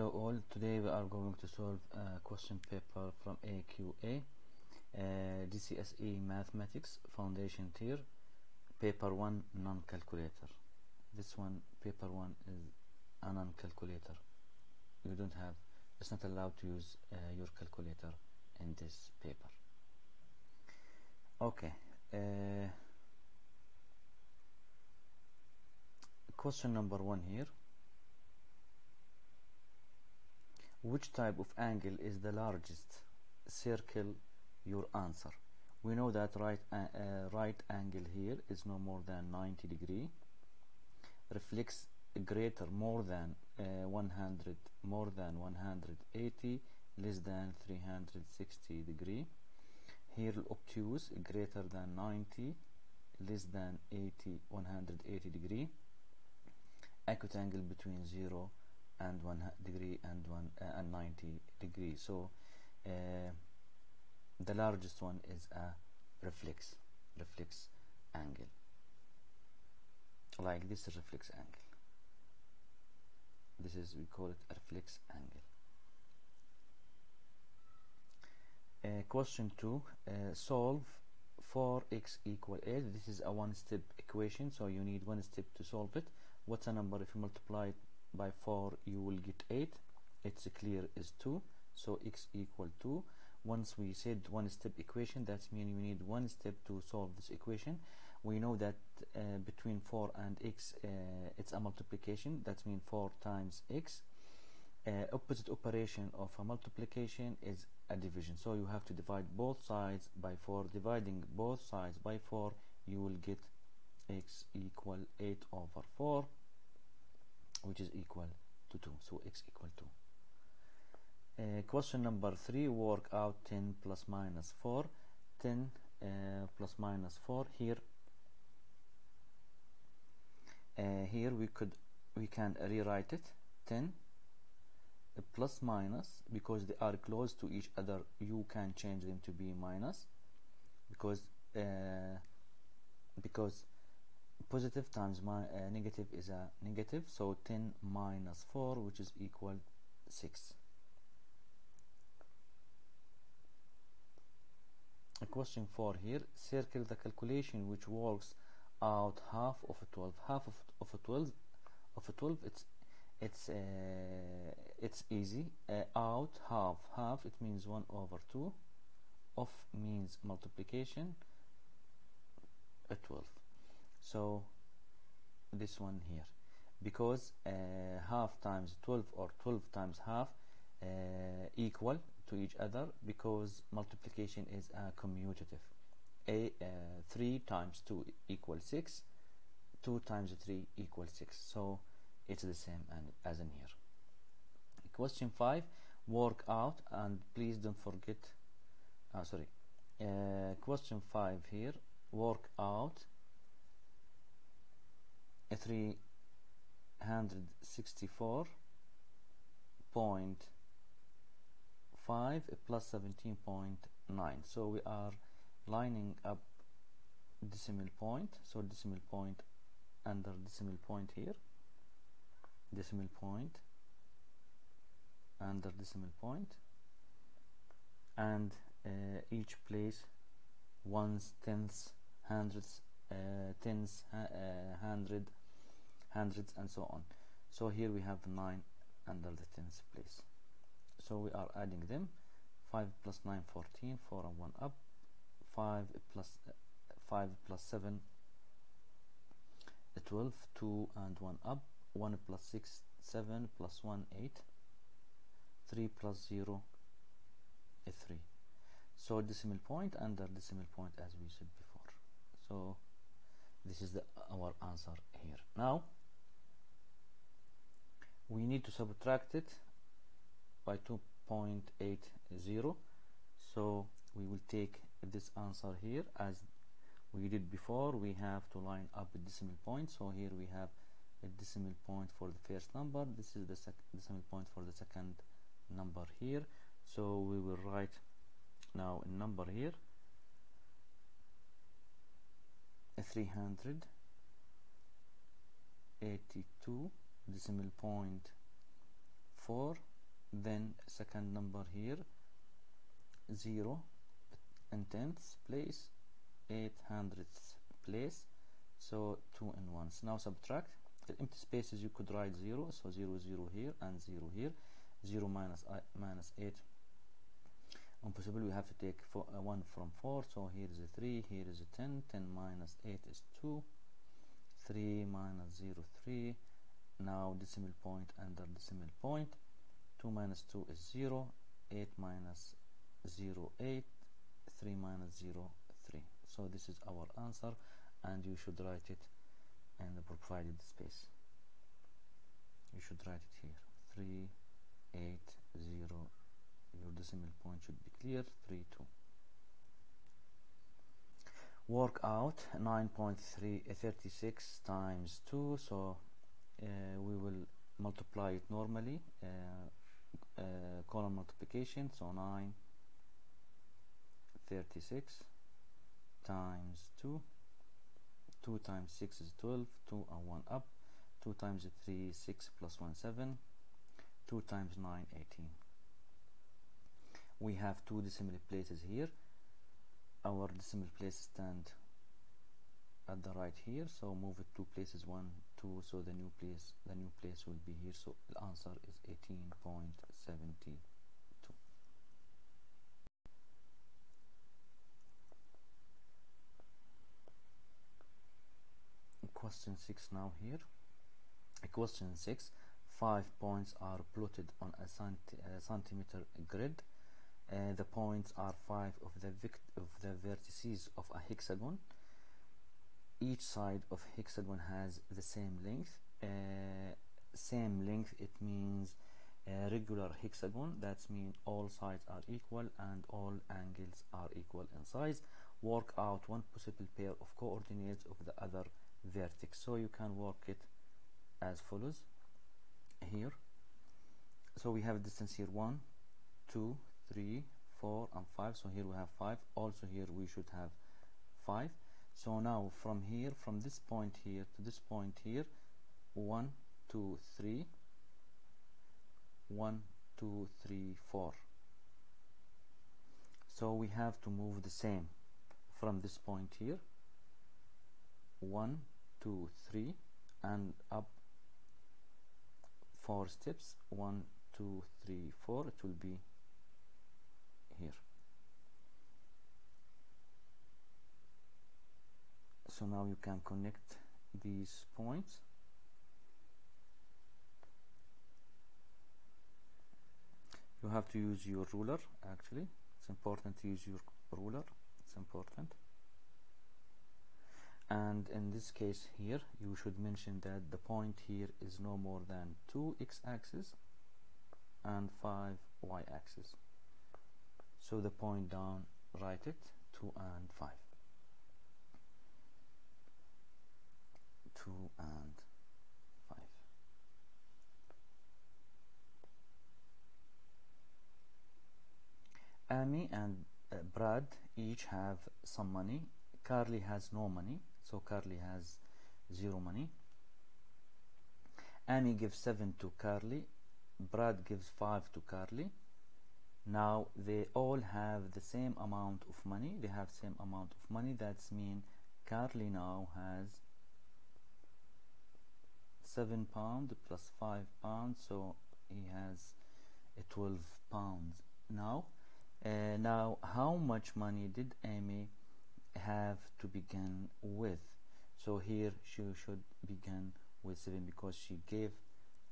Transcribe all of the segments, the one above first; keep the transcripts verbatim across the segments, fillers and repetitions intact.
Hello all, today we are going to solve a question paper from A Q A, uh, G C S E Mathematics Foundation Tier, Paper one Non-Calculator. This one, Paper one is a non-calculator. You don't have, it's not allowed to use uh, your calculator in this paper. Okay, uh, question number one here. Which type of angle is the largest? Circle your answer. We know that right uh, uh, right angle here is no more than ninety degree, reflects greater, more than uh, one hundred, more than one hundred eighty, less than three hundred sixty degree. Here obtuse, greater than ninety, less than eighty, one hundred eighty degree. Acute angle between zero and one degree and one uh, and ninety degree. So uh, the largest one is a reflex reflex angle. Like this is reflex angle. This is, we call it a reflex angle. Uh, question two: uh, solve four x equal eight. This is a one-step equation, so you need one step to solve it. What's a number? If you multiply it by four, you will get eight. It's clear is two, so x equal two. Once we said one step equation, that means we need one step to solve this equation. We know that uh, between four and x, uh, it's a multiplication. That means four times x. Uh, opposite operation of a multiplication is a division, so you have to divide both sides by four. Dividing both sides by four, you will get x equal eight over four, which is equal to two, so x equal to two. Uh, question number three, work out ten plus minus four. ten uh, plus minus four. Here, uh, here we could we can rewrite it ten uh, plus minus, because they are close to each other. You can change them to be minus, because uh, because positive times my uh, negative is a negative, so ten minus four, which is equal six. A question four here, circle the calculation which works out half of a twelve. Half of of a twelve of a twelve. It's it's uh, it's easy. Uh, out half half. It means one over two. Of means multiplication. A twelve. So this one here, because uh, half times twelve or twelve times half uh, equal to each other, because multiplication is a commutative. A uh, three times two equals six, two times three equals six, so it's the same and as in here. Question five, work out, and please don't forget oh, sorry uh, question five here, work out three hundred sixty-four point five plus seventeen point nine. So we are lining up decimal point, so decimal point under decimal point here, decimal point under decimal point, and uh, each place ones, tenths, hundreds, uh, tens, uh, hundred, hundreds, and so on. So here we have the nine under the tens place, so we are adding them. Five plus nine fourteen, four and one up. Five plus uh, five plus seven twelve, two and one up. One plus six, seven plus one, eight. Three plus zero, a three. So decimal point under decimal point, as we said before. So this is the our answer here. Now we need to subtract it by two point eight zero, so we will take this answer here as we did before. We have to line up a decimal point, so here we have a decimal point for the first number. This is the sec decimal point for the second number here, so we will write now a number here, three hundred eighty-two decimal point four, then second number here zero in tenths place, eight hundredths place, so two in ones. Now subtract the empty spaces. You could write zero, so zero zero here and zero here. Zero minus I, minus eight impossible. We have to take four, uh, one from four, so here is a three, here is a ten. Ten minus eight is two. Three minus zero, three. Now decimal point under decimal point. Two minus two is zero. Eight minus zero, eight. Three minus zero, three. So this is our answer, and you should write it in the provided space. You should write it here. Three, eight, zero. Your decimal point should be clear. Three, two. Work out nine point three three six times two. So uh, we will multiply it normally. Uh, uh, column multiplication. So nine. thirty-six times two. two times six is twelve. two and one up. two times three, six plus one, seven. two times nine, eighteen. We have two decimal places here. Our decimal places stand at the right here, so move it two places, one, two, so the new place the new place will be here. So the answer is eighteen point seven two. Question six now here. Question six. Five points are plotted on a centi uh, centimeter grid. Uh, the points are five of the vict of the vertices of a hexagon. Each side of hexagon has the same length. Uh, same length, it means a regular hexagon. That means all sides are equal and all angles are equal in size. Work out one possible pair of coordinates of the other vertex. So you can work it as follows here. So we have a distance here one, two, three, four, and five. So here we have five. Also here we should have five. So now from here, from this point here to this point here, one, two, three, one, two, three, four. So we have to move the same from this point here, one, two, three, and up four steps, one, two, three, four. It will be here. So now you can connect these points. You have to use your ruler. Actually, it's important to use your ruler. It's important. And in this case here, you should mention that the point here is no more than two x-axis and five y-axis. So the point down, write it two and five. two and five. Amy and uh, Brad each have some money. Carly has no money. So Carly has zero money. Amy gives seven to Carly. Brad gives five to Carly. Now they all have the same amount of money. They have same amount of money. That means Carly now has seven pounds plus five pounds. So he has uh, twelve pounds now. Uh, now how much money did Amy have to begin with? So here she should begin with seven because she gave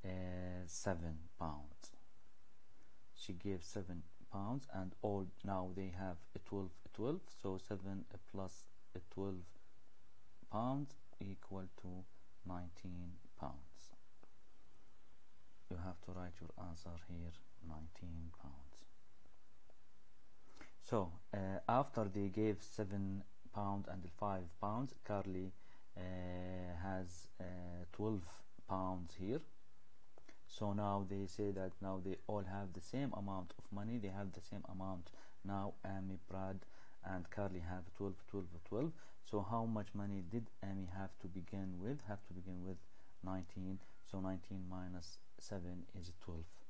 uh, seven pounds. She gave seven pounds, and all now they have a twelve, a twelve. So seven plus a twelve pounds equal to nineteen pounds. You have to write your answer here, nineteen pounds. So uh, after they gave seven pounds and five pounds, Carly uh, has uh, twelve pounds here. So now they say that now they all have the same amount of money. They have the same amount now. Amy, Brad, and Carly have twelve, twelve, twelve. So how much money did Amy have to begin with? Have to begin with nineteen. So nineteen minus seven is twelve.